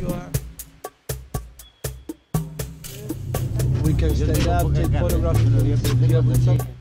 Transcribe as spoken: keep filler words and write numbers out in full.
you are. We can stand up, take photographs.